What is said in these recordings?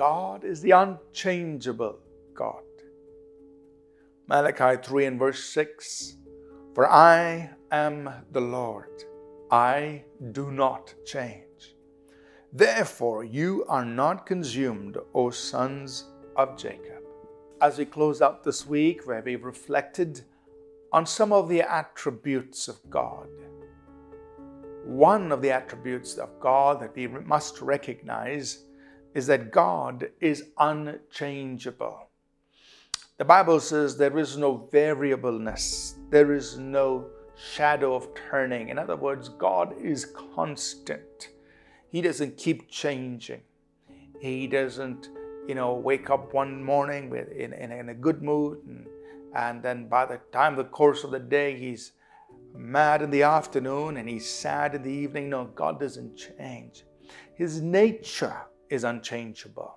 God is the unchangeable God. Malachi 3 and verse 6, "For I am the Lord, I do not change. Therefore you are not consumed, O sons of Jacob." As we close out this week, where we reflected on some of the attributes of God, one of the attributes of God that we must recognize is that God is unchangeable. The Bible says there is no variableness, there is no shadow of turning. In other words, God is constant. He doesn't keep changing. He doesn't, wake up one morning in a good mood and then by the time the course of the day he's mad in the afternoon and he's sad in the evening. No, God doesn't change. His nature is unchangeable.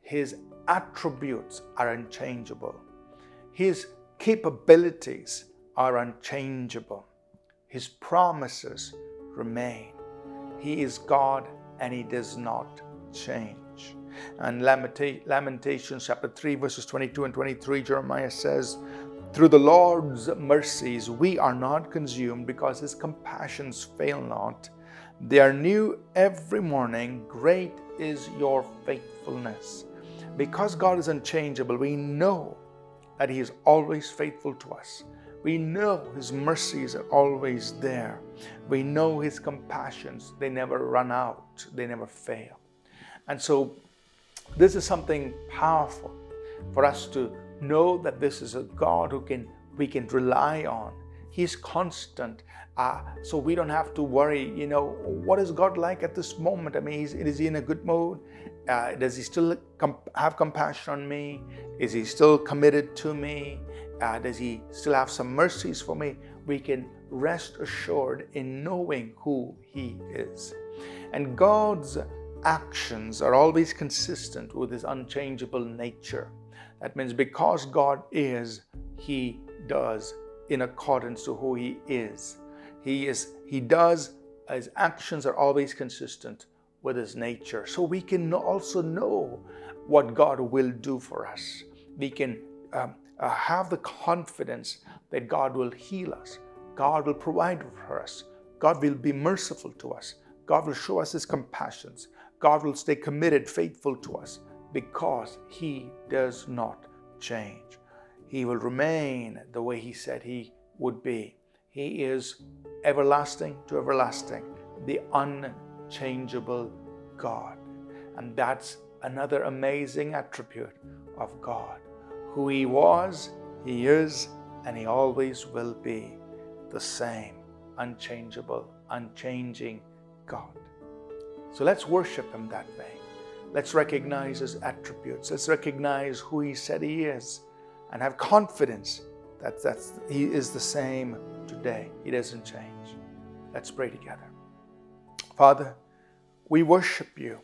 His attributes are unchangeable. His capabilities are unchangeable. His promises remain. He is God and He does not change. And Lamentations chapter 3 verses 22 and 23, Jeremiah says, "Through the Lord's mercies we are not consumed, because His compassions fail not. They are new every morning. Great is your faithfulness." Because God is unchangeable, we know that He is always faithful to us. We know His mercies are always there. We know His compassions. They never run out. They never fail. And so this is something powerful for us to know, that this is a God who we can rely on. He's constant, so we don't have to worry, what is God like at this moment? I mean, is He in a good mood? Does He still have compassion on me? Is He still committed to me? Does He still have some mercies for me? We can rest assured in knowing who He is. And God's actions are always consistent with His unchangeable nature. That means because God is, He does in accordance to who He is. His actions are always consistent with His nature. So we can also know what God will do for us. We can have the confidence that God will heal us. God will provide for us. God will be merciful to us. God will show us His compassions. God will stay committed, faithful to us, because He does not change. He will remain the way He said He would be. He is everlasting to everlasting, the unchangeable God. And that's another amazing attribute of God. Who He was, He is, and He always will be the same, unchangeable, unchanging God. So let's worship Him that way. Let's recognize His attributes. Let's recognize who He said He is and have confidence that He is the same today. He doesn't change. Let's pray together. Father, we worship You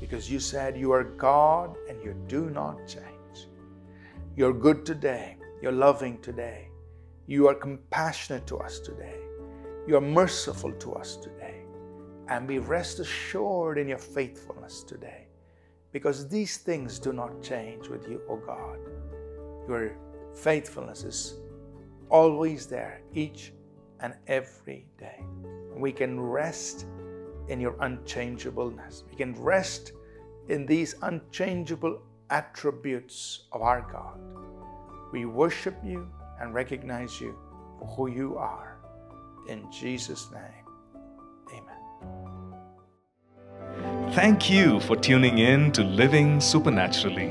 because You said You are God and You do not change. You're good today. You're loving today. You are compassionate to us today. You are merciful to us today. And we rest assured in Your faithfulness today, because these things do not change with You, O God. Your faithfulness is always there, each and every day. We can rest in Your unchangeableness. We can rest in these unchangeable attributes of our God. We worship You and recognize You for who You are. In Jesus' name. Thank you for tuning in to Living Supernaturally.